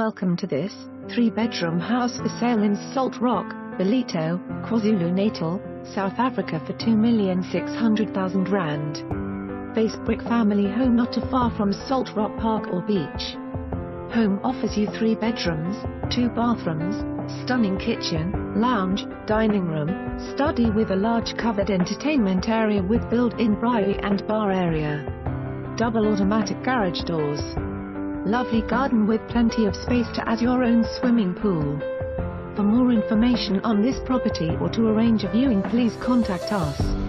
Welcome to this 3-bedroom house for sale in Salt Rock, Ballito, KwaZulu Natal, South Africa for R2,600,000. Facebrick family home not too far from Salt Rock Park or beach. Home offers you 3 bedrooms, 2 bathrooms, stunning kitchen, lounge, dining room, study with a large covered entertainment area with built-in briery and bar area. Double automatic garage doors. Lovely garden with plenty of space to add your own swimming pool. For more information on this property or to arrange a viewing, please contact us.